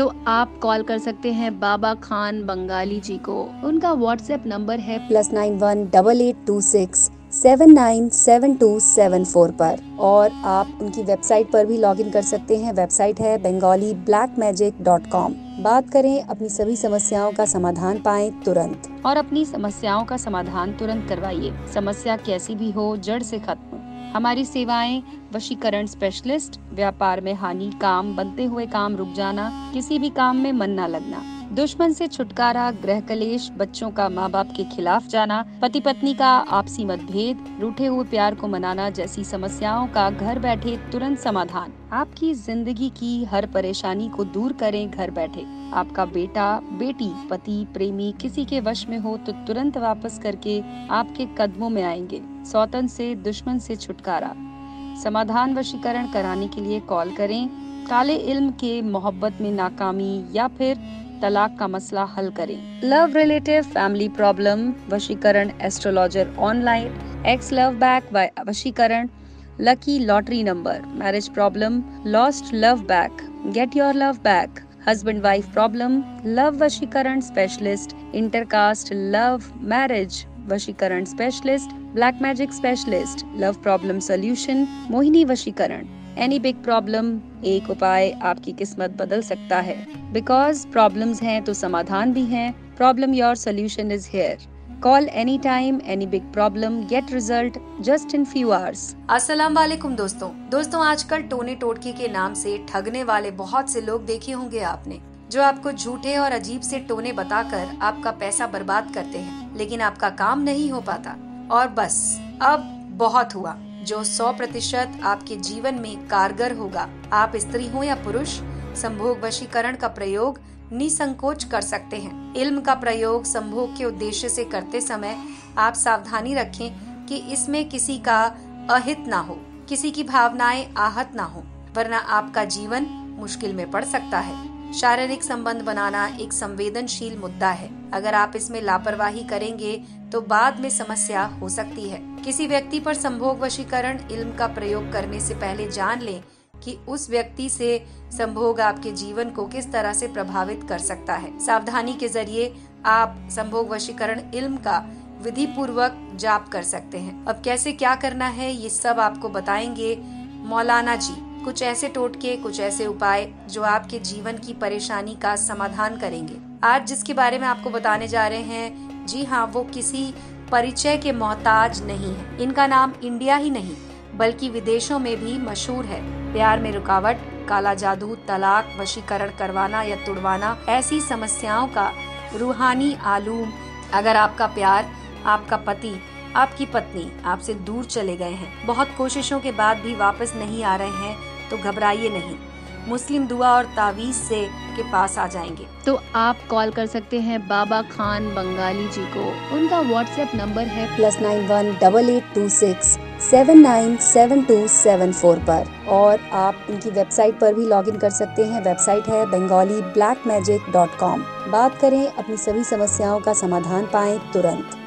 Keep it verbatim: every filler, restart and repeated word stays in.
तो आप कॉल कर सकते हैं बाबा खान बंगाली जी को। उनका व्हाट्सएप नंबर है plus nine one double eight two six seven nine seven two seven four पर, और आप उनकी वेबसाइट पर भी लॉगिन कर सकते हैं। वेबसाइट है Bengali black magic dot com. बात करें, अपनी सभी समस्याओं का समाधान पाएं तुरंत, और अपनी समस्याओं का समाधान तुरंत करवाइए। समस्या कैसी भी हो, जड़ से खत्म। हमारी सेवाएं वशीकरण स्पेशलिस्ट, व्यापार में हानि, काम बनते हुए काम रुक जाना, किसी भी काम में मन न लगना, दुश्मन से छुटकारा, ग्रह कलेश, बच्चों का माँ बाप के खिलाफ जाना, पति पत्नी का आपसी मतभेद, रूठे हुए प्यार को मनाना जैसी समस्याओं का घर बैठे तुरंत समाधान। आपकी जिंदगी की हर परेशानी को दूर करें घर बैठे। आपका बेटा, बेटी, पति, प्रेमी किसी के वश में हो तो तुरंत वापस करके आपके कदमों में आएंगे। सौतन से, दुश्मन से छुटकारा, समाधान वशीकरण कराने के लिए कॉल करें। काले इल्म के, मोहब्बत में नाकामी या फिर तलाक का मसला हल करें। Love relative family problem, वशीकरण astrologer online, ex love back by वशीकरण, lucky lottery number, marriage problem, lost love back, get your love back, husband wife problem, love वशीकरण specialist, intercaste love marriage वशीकरण specialist, black magic specialist, love problem solution, Mohini वशीकरण, any big problem. एक उपाय, आपकी किस्मत बदल सकता है। Because problems हैं तो समाधान भी हैं। Problem your solution is here. Call any time, any big problem, get result just in few hours. अस्सलाम वालेकुम दोस्तों। दोस्तों, आजकल टोने टोटके के नाम से ठगने वाले बहुत से लोग देखे होंगे आपने, जो आपको झूठे और अजीब से टोने बताकर आपका पैसा बर्बाद करते हैं, लेकिन आपका काम नहीं हो पाता और बस अब बहुत हुआ। जो सौ प्रतिशत आपके जीवन में कारगर होगा, आप स्त्री हो या पुरुष, संभोग वशीकरण का प्रयोग निसंकोच कर सकते हैं। इल्म का प्रयोग संभोग के उद्देश्य से करते समय आप सावधानी रखें कि इसमें किसी का अहित ना हो, किसी की भावनाएं आहत ना हो, वरना आपका जीवन मुश्किल में पड़ सकता है। शारीरिक संबंध बनाना एक संवेदनशील मुद्दा है। अगर आप इसमें लापरवाही करेंगे तो बाद में समस्या हो सकती है। किसी व्यक्ति पर संभोग वशीकरण इल्म का प्रयोग करने से पहले जान लें कि उस व्यक्ति से संभोग आपके जीवन को किस तरह से प्रभावित कर सकता है। सावधानी के जरिए आप संभोग वशीकरण इल्म का विधि पूर्वक जाप कर सकते हैं। अब कैसे क्या करना है, ये सब आपको बताएंगे मौलाना जी। कुछ ऐसे टोटके, कुछ ऐसे उपाय जो आपके जीवन की परेशानी का समाधान करेंगे। आज जिसके बारे में आपको बताने जा रहे हैं, जी हाँ, वो किसी परिचय के मोहताज नहीं है। इनका नाम इंडिया ही नहीं बल्कि विदेशों में भी मशहूर है। प्यार में रुकावट, काला जादू, तलाक, वशीकरण करवाना या तुड़वाना, ऐसी समस्याओं का रूहानी आलूम। अगर आपका प्यार, आपका पति, आपकी पत्नी आपसे दूर चले गए हैं, बहुत कोशिशों के बाद भी वापस नहीं आ रहे हैं, तो घबराइए नहीं, मुस्लिम दुआ और तावीज़ से के पास आ जाएंगे। तो आप कॉल कर सकते हैं बाबा खान बंगाली जी को। उनका व्हाट्सएप नंबर है plus nine one double eight two six seven nine seven two seven four पर, और आप उनकी वेबसाइट पर भी लॉगिन कर सकते हैं। वेबसाइट है Bengali black magic dot com. बात करें, अपनी सभी समस्याओं का समाधान पाएं तुरंत।